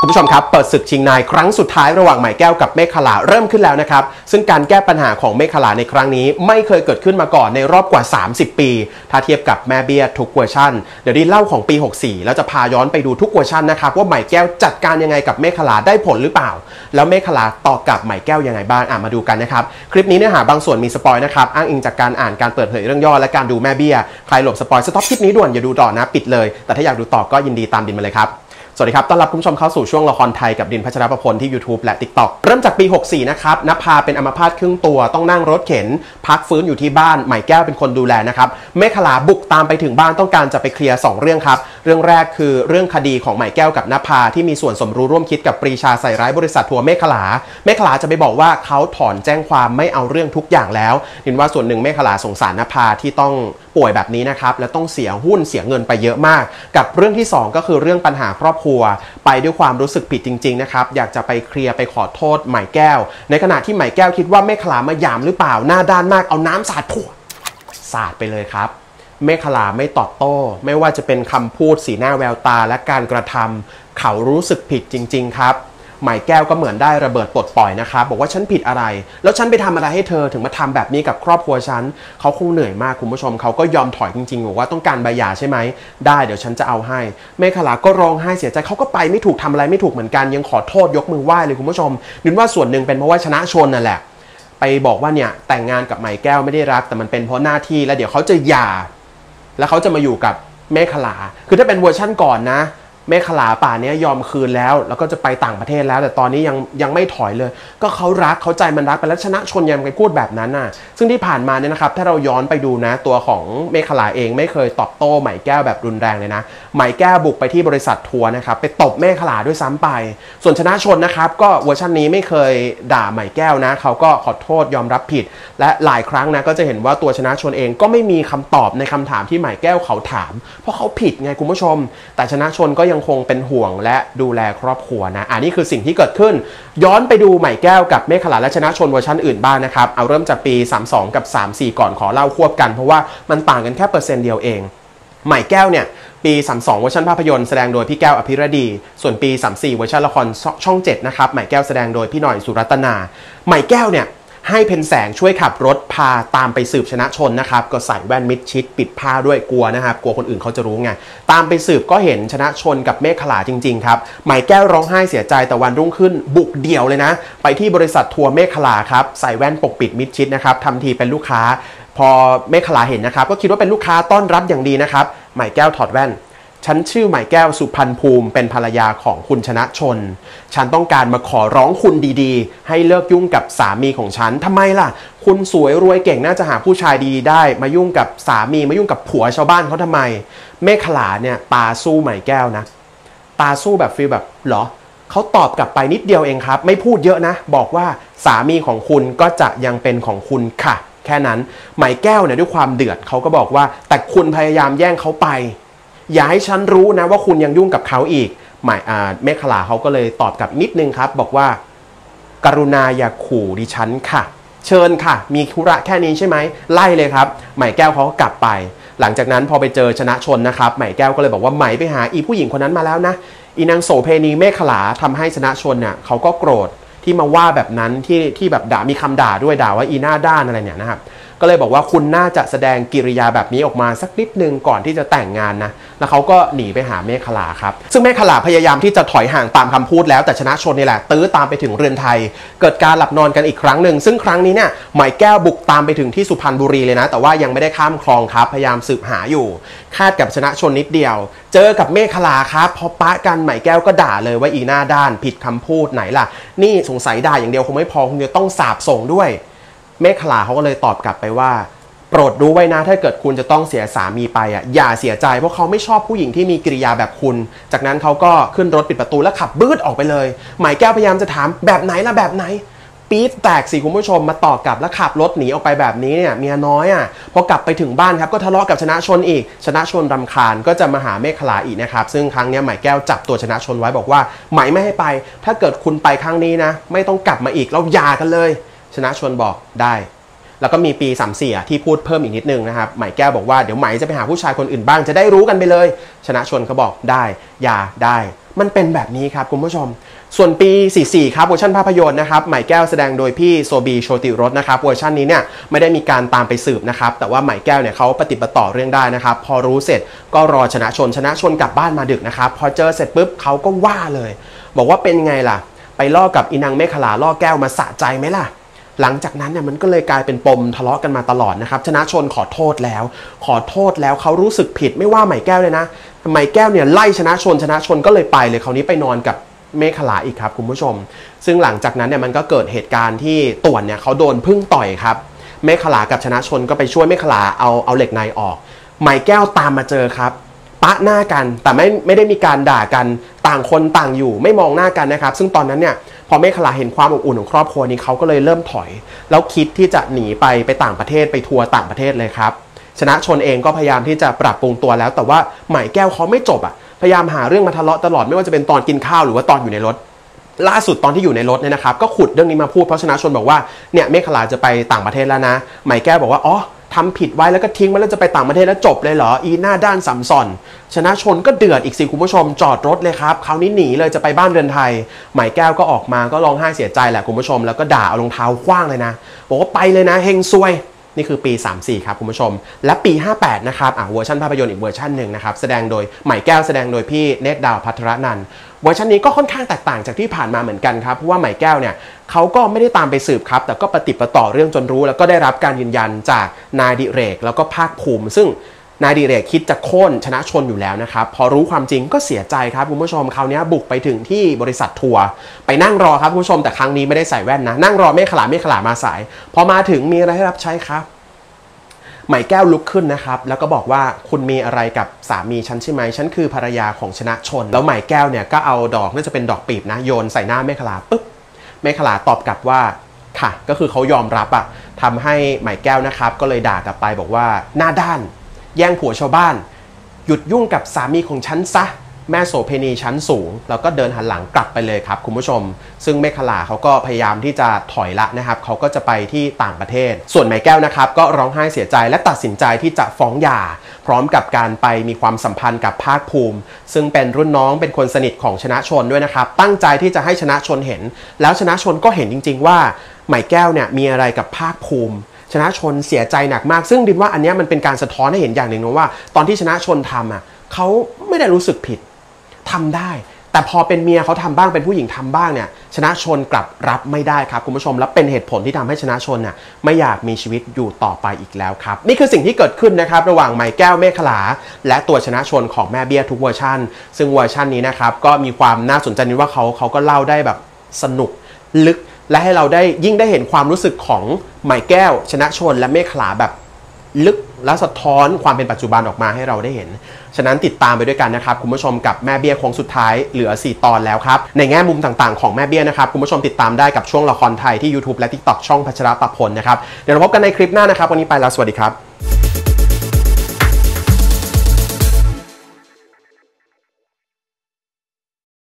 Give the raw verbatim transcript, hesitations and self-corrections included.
คุณผู้ชมครับเปิดศึกชิงนายครั้งสุดท้ายระหว่างไหมแก้วกับเมฆขลาเริ่มขึ้นแล้วนะครับซึ่งการแก้ปัญหาของเมฆขลาในครั้งนี้ไม่เคยเกิดขึ้นมาก่อนในรอบกว่าสามสิบปีถ้าเทียบกับแม่เบี้ยทุกเวอร์ชันเดี๋ยวดีเล่าของปีหกสี่แล้วจะพาย้อนไปดูทุกเวอร์ชันนะครับว่าไหมแก้วจัดการยังไงกับเมฆขลาได้ผลหรือเปล่าแล้วเมฆขลาตอบกลับไหมแก้วยังไงบ้างอ่ะมาดูกันนะครับคลิปนี้เนื้อหาบางส่วนมีสปอยนะครับอ้างอิงจากการอ่านการเปิดเผยเรื่องย่อและการดูแม่เบี้ยใครหลบสปอยสต็อปคลิปนี้ด่วนอย่าดูต่อนะปิดเลยแต่ถ้าอยากดูต่อก็ยินดีตามดินมาเลยครับสวัสดีครับต้อนรับคุณผู้ชมเข้าสู่ช่วงละครไทยกับดินพัชรประพลที่ ยูทูบ และ ติ๊กต็อก เริ่มจากปีหกสี่นะครับนภาเป็นอัมพาตครึ่งตัวต้องนั่งรถเข็นพักฟื้นอยู่ที่บ้านไหมแก้วเป็นคนดูแลนะครับเมฆขลาบุกตามไปถึงบ้านต้องการจะไปเคลียร์สองเรื่องครับเรื่องแรกคือเรื่องคดีของไหมแก้วกับนภาที่มีส่วนสมรู้ร่วมคิดกับปรีชาใส่ร้ายบริษัททัวร์เมฆขลาเมฆขลาจะไปบอกว่าเขาถอนแจ้งความไม่เอาเรื่องทุกอย่างแล้วดินว่าส่วนหนึ่งเมฆขลาสงสารนภาที่ต้องป่วยแบบนี้นะครับและต้องเสียหุ้นเสียเงินไปเยอะมากกับเรื่องที่สองก็คือเรื่องปัญหาครอบครัวไปด้วยความรู้สึกผิดจริงๆนะครับอยากจะไปเคลียร์ไปขอโทษไหมแก้วในขณะที่ไหมแก้วคิดว่าเมฆขลามาหยามหรือเปล่าหน้าด้านมากเอาน้ำสาดผัวสาดไปเลยครับเมฆขลาไม่ตอบโต้ไม่ว่าจะเป็นคำพูดสีหน้าแววตาและการกระทำเขารู้สึกผิดจริงๆครับไหมแก้วก็เหมือนได้ระเบิดปลดปล่อยนะครับบอกว่าฉันผิดอะไรแล้วฉันไปทำอะไรให้เธอถึงมาทำแบบนี้กับครอบครัวฉันเขาคงเหนื่อยมากคุณผู้ชมเขาก็ยอมถอยจริงๆบอกว่าต้องการใบหย่าใช่ไหมได้เดี๋ยวฉันจะเอาให้เมฆขลาก็ร้องไห้เสียใจเขาก็ไปไม่ถูกทำอะไรไม่ถูกเหมือนกันยังขอโทษยกมือไหว้เลยคุณผู้ชมนึกว่าส่วนหนึ่งเป็นเพราะว่าชนะชนนั่นแหละไปบอกว่าเนี่ยแต่งงานกับไหมแก้วไม่ได้รักแต่มันเป็นเพราะหน้าที่แล้วเดี๋ยวเขาจะหย่าแล้วเขาจะมาอยู่กับเมฆขลาคือถ้าเป็นเวอร์ชั่นก่อนนะเมฆขลาป่านี้ยอมคืนแล้วแล้วก็จะไปต่างประเทศแล้วแต่ตอนนี้ยังยังไม่ถอยเลยก็เขารักเขาใจมันรักไปแล้วชนะชนยังไปพูดแบบนั้นน่ะซึ่งที่ผ่านมาเนี่ยนะครับถ้าเราย้อนไปดูนะตัวของเมฆขลาเองไม่เคยตอบโต้ไหมแก้วแบบรุนแรงเลยนะไหมแก้วบุกไปที่บริษัททัวร์นะครับไปตบเมฆขลาด้วยซ้ำไปส่วนชนะชนนะครับก็เวอร์ชันนี้ไม่เคยด่าไหมแก้วนะเขาก็ขอโทษยอมรับผิดและหลายครั้งนะก็จะเห็นว่าตัวชนะชนเองก็ไม่มีคำตอบในคำถามที่ไหมแก้วเขาถามเพราะเขาผิดไงคุณผู้ชมแต่ชนะชนก็ยังคงเป็นห่วงและดูแลครอบครัวนะอันนี้คือสิ่งที่เกิดขึ้นย้อนไปดูไหมแก้วกับเมฆขลาและชนะชนเวอร์ชันอื่นบ้างนะครับเอาเริ่มจากปีสามสองกับสามสี่ก่อนขอเล่าควบกันเพราะว่ามันต่างกันแค่เปอร์เซ็นต์เดียวเองไหมแก้วเนี่ยปีสามสองเวอร์ชันภาพยนตร์แสดงโดยพี่แก้วอภิรดีส่วนปีสามสี่เวอร์ชันละครช่องเจ็ดนะครับไหมแก้วแสดงโดยพี่หน่อยสุรัตนาไหมแก้วเนี่ยให้เพนแสงช่วยขับรถพาตามไปสืบชนะชนนะครับก็ใส่แว่นมิดชิดปิดผ้าด้วยกลัวนะครับกลัวคนอื่นเขาจะรู้ไงตามไปสืบก็เห็นชนะชนกับเมฆขลาจริงๆครับไหมแก้วร้องไห้เสียใจแต่วันรุ่งขึ้นบุกเดี่ยวเลยนะไปที่บริษัททัวร์เมฆขลาครับใส่แว่นปกปิดมิดชิดนะครับทำทีเป็นลูกค้าพอเมฆขลาเห็นนะครับก็คิดว่าเป็นลูกค้าต้อนรับอย่างดีนะครับไหมแก้วถอดแว่นฉันชื่อไหมแก้วสุพรรณภูมิเป็นภรรยาของคุณชนะชนฉันต้องการมาขอร้องคุณดีๆให้เลิกยุ่งกับสามีของฉันทำไมล่ะคุณสวยรวยเก่งน่าจะหาผู้ชายดีๆได้มายุ่งกับสามีมายุ่งกับผัวชาวบ้านเขาทำไมเมฆขลาเนี่ยตาสู้ไหมแก้วนะตาสู้แบบฟีลแบบเหรอเขาตอบกลับไปนิดเดียวเองครับไม่พูดเยอะนะบอกว่าสามีของคุณก็จะยังเป็นของคุณค่ะแค่นั้นไหมแก้วเนี่ยด้วยความเดือดเขาก็บอกว่าแต่คุณพยายามแย่งเขาไปอย่าให้ฉันรู้นะว่าคุณยังยุ่งกับเขาอีกหมายเมฆขลาเขาก็เลยตอบกลับนิดนึงครับบอกว่ากรุณาอย่าขู่ดิฉันค่ะเชิญค่ะมีธุระแค่นี้ใช่ไหมไล่เลยครับไหมแก้วเขาก็กลับไปหลังจากนั้นพอไปเจอชนะชนนะครับไหมแก้วก็เลยบอกว่าไหมไปหาอีผู้หญิงคนนั้นมาแล้วนะอีนางโสเพณีเมฆขลาทำให้ชนะชนเนี่ยเขาก็โกรธที่มาว่าแบบนั้นที่ที่แบบด่ามีคำด่าด้วยด่าว่าอีหน้าด้านอะไรเนี่ยนะครับก็เลยบอกว่าคุณน่าจะแสดงกิริยาแบบนี้ออกมาสักนิดนึงก่อนที่จะแต่งงานนะแล้วเขาก็หนีไปหาเมฆขลาครับซึ่งเมฆขลาพยายามที่จะถอยห่างตามคำพูดแล้วแต่ชนะชนนี่แหละตื้อตามไปถึงเรือนไทยเกิดการหลับนอนกันอีกครั้งหนึ่งซึ่งครั้งนี้เนี่ยไหมแก้วบุกตามไปถึงที่สุพรรณบุรีเลยนะแต่ว่ายังไม่ได้ข้ามคลองครับพยายามสืบหาอยู่คาดกับชนะชนนิดเดียวเจอกับเมฆขลาครับพอปะกันไหมแก้วก็ด่าเลยว่าอีหน้าด้านผิดคำพูดไหนล่ะนี่สงสัยด่าอย่างเดียวคงไม่พอคงจะต้องสาปส่งด้วยเมฆขลาเขาก็เลยตอบกลับไปว่าโปรดรู้ไว้นะถ้าเกิดคุณจะต้องเสียสามีไปอ่ะอย่าเสียใจเพราะเขาไม่ชอบผู้หญิงที่มีกิริยาแบบคุณจากนั้นเขาก็ขึ้นรถปิดประตูแล้วขับบืดออกไปเลยไหมแก้วพยายามจะถามแบบไหนล่ะแบบไหนปี๊ดแตกสิคุณผู้ชมมาต่อกลับแล้วขับรถหนีออกไปแบบนี้เนี่ยเมียน้อยอ่ะพอกลับไปถึงบ้านครับก็ทะเลาะกับชนะชนอีกชนะชนรำคาญก็จะมาหาเมฆขลาอีกนะครับซึ่งครั้งนี้ไหมแก้วจับตัวชนะชนไว้บอกว่าไหมไม่ให้ไปถ้าเกิดคุณไปครั้งนี้นะไม่ต้องกลับมาอีกเราหย่ากันเลยชนะชนบอกได้แล้วก็มีปีสามสี่ที่พูดเพิ่มอีกนิดนึงนะครับไหมแก้วบอกว่าเดี๋ยวไหมจะไปหาผู้ชายคนอื่นบ้างจะได้รู้กันไปเลยชนะชนเขาบอกได้อย่าได้ มันเป็นแบบนี้ครับคุณผู้ชมส่วนปีสี่สี่ครับเวอร์ชันภาพยนตร์นะครับไหมแก้วแสดงโดยพี่โซบีโชติรสนะครับเวอร์ชันนี้เนี่ยไม่ได้มีการตามไปสืบนะครับแต่ว่าไหมแก้วเนี่ยเขาปฏิบัติต่อเรื่องได้นะครับพอรู้เสร็จก็รอชนะชนชนะชนกลับบ้านมาดึกนะครับพอเจอเสร็จปุ๊บเขาก็ว่าเลยบอกว่าเป็นไงล่ะไปล่อกับอีนางเมขลาล่อแก้วมาสะใจไหมล่ะหลังจากนั้นเนี่ยมันก็เลยกลายเป็นปมทะเลาะกันมาตลอดนะครับชนะชนขอโทษแล้วขอโทษแล้วเขารู้สึกผิดไม่ว่าไหมแก้วเลยนะไหมแก้วเนี่ยไล่ชนะชนชนะชนก็เลยไปเลยคราวนี้ไปนอนกับเมฆลาอีกครับคุณผู้ชมซึ่งหลังจากนั้นเนี่ยมันก็เกิดเหตุการณ์ที่ต่วนเนี่ยเขาโดนพึ่งต่อยครับเมฆลากับชนะชนก็ไปช่วยเมฆลาเอาเอาเหล็กในออกไหมแก้วตามมาเจอครับปะหน้ากันแต่ไม่ไม่ได้มีการด่ากันต่างคนต่างอยู่ไม่มองหน้ากันนะครับซึ่งตอนนั้นเนี่ยพอเมฆลาเห็นความอบอุ่นของครอบครัวนี้เขาก็เลยเริ่มถอยแล้วคิดที่จะหนีไปไปต่างประเทศไปทัวร์ต่างประเทศเลยครับชนะชนเองก็พยายามที่จะปรับปรุงตัวแล้วแต่ว่าไหมแก้วเขาไม่จบอ่ะพยายามหาเรื่องมาทะเลาะตลอดไม่ว่าจะเป็นตอนกินข้าวหรือว่าตอนอยู่ในรถล่าสุดตอนที่อยู่ในรถเนี่ยนะครับก็ขุดเรื่องนี้มาพูดเพราะชนะชนบอกว่าเนี่ยเมฆลาจะไปต่างประเทศแล้วนะไหมแก้วบอกว่าอ๋อทำผิดไว้แล้วก็ทิ้งไว้แล้วจะไปต่างประเทศแล้วจบเลยเหรออีหน้าด้านสัมสอนชนะชนก็เดือดอีกสิคุณผู้ชมจอดรถเลยครับคราวนี้หนีเลยจะไปบ้านเรือนไทยไหมแก้วก็ออกมาก็ร้องไห้เสียใจแหละคุณผู้ชมแล้วก็ด่าเอารองเท้าคว้างเลยนะบอกว่าไปเลยนะเฮงซวยนี่คือปีสามสี่ครับคุณผู้ชมและปีห้าแปดนะครับอ่ะเวอร์ชันภาพยนตร์อีกเวอร์ชันหนึ่งนะครับแสดงโดยไหมแก้วแสดงโดยพี่เนตรดาวภัทรนันท์เวอร์ชันนี้ก็ค่อนข้างแตกต่างจากที่ผ่านมาเหมือนกันครับเพราะว่าไหมแก้วเนี่ยเขาก็ไม่ได้ตามไปสืบครับแต่ก็ปฏิปต่อเรื่องจนรู้แล้วก็ได้รับการยืนยันจากนายดิเรกแล้วก็ภาคภูมิซึ่งนายดิเรกคิดจะโค่นชนะชนอยู่แล้วนะครับพอรู้ความจริงก็เสียใจครับคุณผู้ชมคราวนี้บุกไปถึงที่บริษัททัวร์ไปนั่งรอครับคุณผู้ชมแต่ครั้งนี้ไม่ได้ใส่แว่นนะนั่งรอเมฆลาเมฆลามาสายพอมาถึงมีอะไรให้รับใช้ครับไหมแก้วลุกขึ้นนะครับแล้วก็บอกว่าคุณมีอะไรกับสามีฉันใช่ไหมฉันคือภรรยาของชนะชนแล้วไหมแก้วเนี่ยก็เอาดอกน่าจะเป็นดอกปีบนะโยนใส่หน้าเมฆลาปุ๊บเมฆลาตอบกลับว่าค่ะก็คือเขายอมรับอะทำให้ไหมแก้วนะครับก็เลยด่ากลับไปบอกว่าหน้าด้านแย่งผัวชาวบ้านหยุดยุ่งกับสามีของฉันซะแม่โสเภณีชั้นสูงแล้วก็เดินหันหลังกลับไปเลยครับคุณผู้ชมซึ่งเมฆลาเขาก็พยายามที่จะถอยละนะครับเขาก็จะไปที่ต่างประเทศส่วนไหมแก้วนะครับก็ร้องไห้เสียใจและตัดสินใจที่จะฟ้องหย่าพร้อมกับการไปมีความสัมพันธ์กับภาคภูมิซึ่งเป็นรุ่นน้องเป็นคนสนิทของชนะชนด้วยนะครับตั้งใจที่จะให้ชนะชนเห็นแล้วชนะชนก็เห็นจริงๆว่าไหมแก้วเนี่ยมีอะไรกับภาคภูมิชนะชนเสียใจหนักมากซึ่งดินว่าอันนี้มันเป็นการสะท้อนให้เห็นอย่างหนึ่งนะว่าตอนที่ชนะชนทำอ่ะเขาไม่ได้รู้สึกผิดทำได้แต่พอเป็นเมียเขาทำบ้างเป็นผู้หญิงทำบ้างเนี่ยชนะชนกลับรับไม่ได้ครับคุณผู้ชมและเป็นเหตุผลที่ทำให้ชนะชนน่ะไม่อยากมีชีวิตอยู่ต่อไปอีกแล้วครับนี่คือสิ่งที่เกิดขึ้นนะครับระหว่างไหมแก้วเมฆลาและตัวชนะชนของแม่เบี้ยทุกเวอร์ชันซึ่งเวอร์ชันนี้นะครับก็มีความน่าสนใจนิดว่าเขาเขาก็เล่าได้แบบสนุกลึกและให้เราได้ยิ่งได้เห็นความรู้สึกของไหมแก้วชนะชนและเมฆลาแบบลึกและสะท้อนความเป็นปัจจุบันออกมาให้เราได้เห็นฉะนั้นติดตามไปด้วยกันนะครับคุณผู้ชมกับแม่เบี้ยโค้งสุดท้ายเหลือสี่ตอนแล้วครับในแง่มุมต่างๆของแม่เบี้ยนะครับคุณผู้ชมติดตามได้กับช่วงละครไทยที่ ยูทูบ และ ติ๊กต็อก ช่องพัชรประพลนะครับเดี๋ยวเราพบกันในคลิปหน้านะครับวันนี้ไปแล้วสวัสดีครับ